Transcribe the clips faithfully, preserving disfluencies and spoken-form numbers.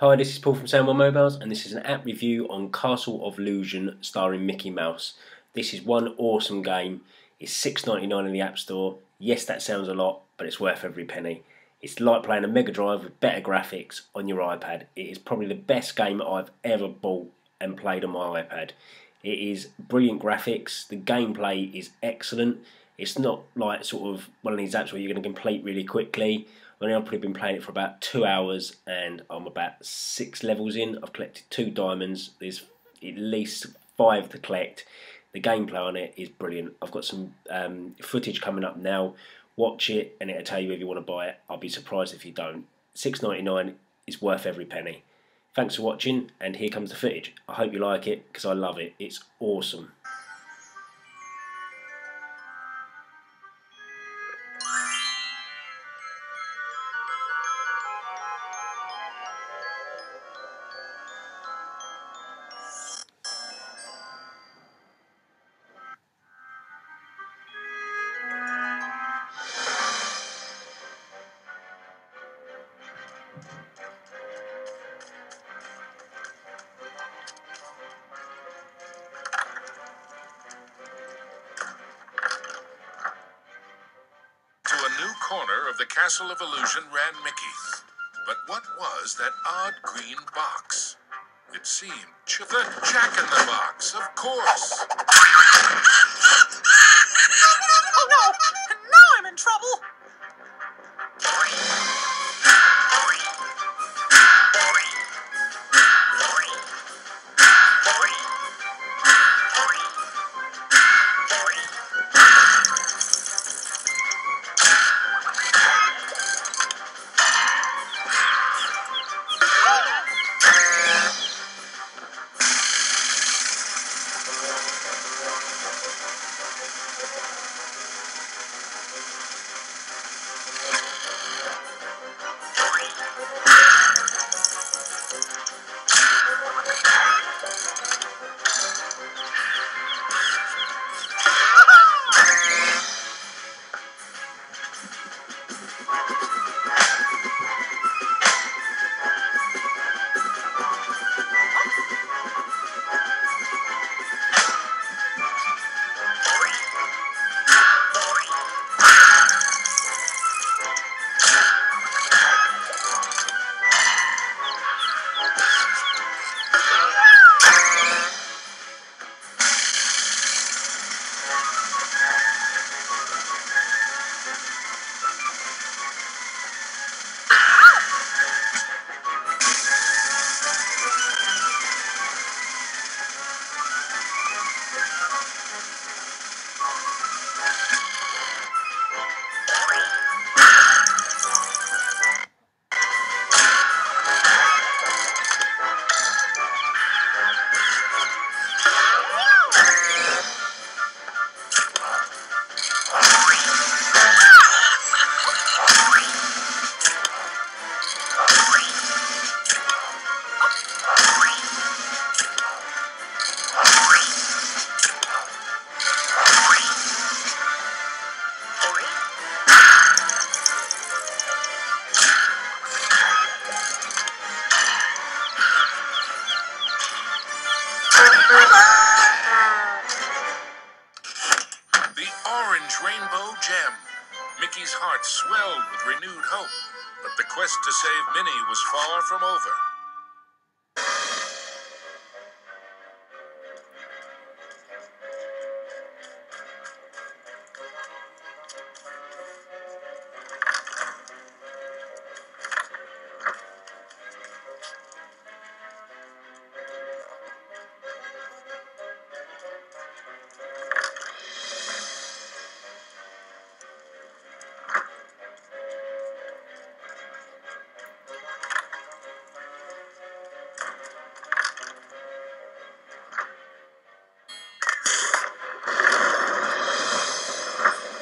Hi, this is Paul from Sandwell Mobiles, and this is an app review on Castle of Illusion starring Mickey Mouse. This is one awesome game. It's six ninety-nine in the App Store. Yes, that sounds a lot, but it's worth every penny. It's like playing a Mega Drive with better graphics on your iPad. It is probably the best game I've ever bought and played on my iPad. It is brilliant graphics. The gameplay is excellent. It's not like sort of one of these apps where you're going to complete really quickly. I mean, I've probably been playing it for about two hours and I'm about six levels in. I've collected two diamonds. There's at least five to collect. The gameplay on it is brilliant. I've got some um, footage coming up now. Watch it and it'll tell you if you want to buy it. I'll be surprised if you don't. six ninety-nine is worth every penny. Thanks for watching, and here comes the footage. I hope you like it because I love it. It's awesome. Corner of the Castle of Illusion ran Mickey. But what was that odd green box? It seemed ch the jack-in-the-box, of course. Oh no! Now I'm in trouble! Mickey's heart swelled with renewed hope, but the quest to save Minnie was far from over.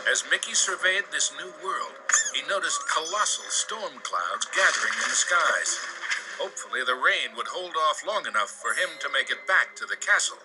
As Mickey surveyed this new world, he noticed colossal storm clouds gathering in the skies. Hopefully the rain would hold off long enough for him to make it back to the castle.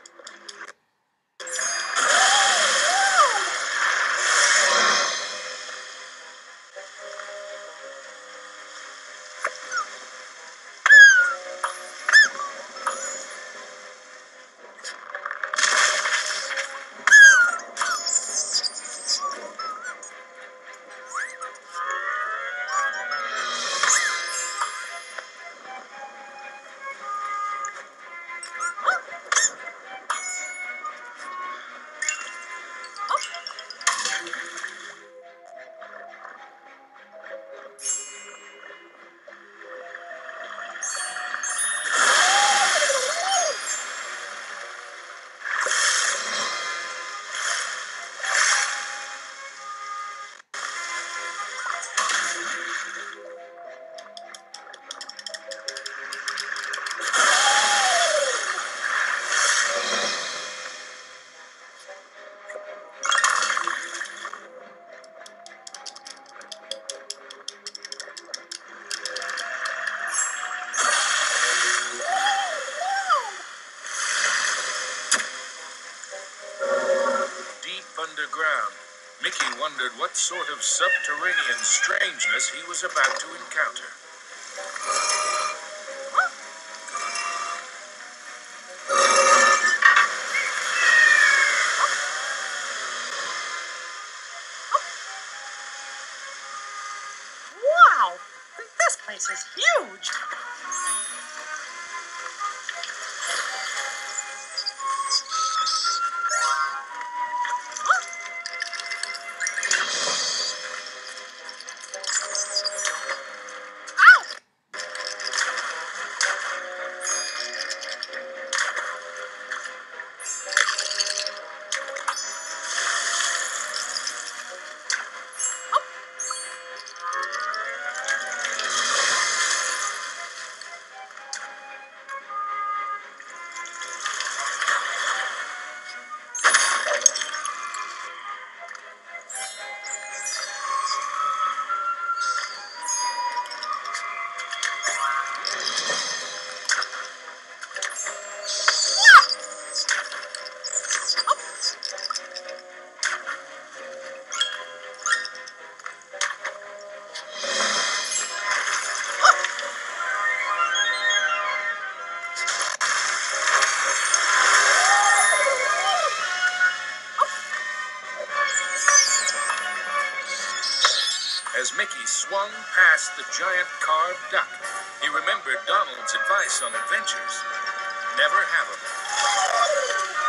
Mickey wondered what sort of subterranean strangeness he was about to encounter. Wow! This place is huge! As Mickey swung past the giant carved duck, he remembered Donald's advice on adventures. Never have them.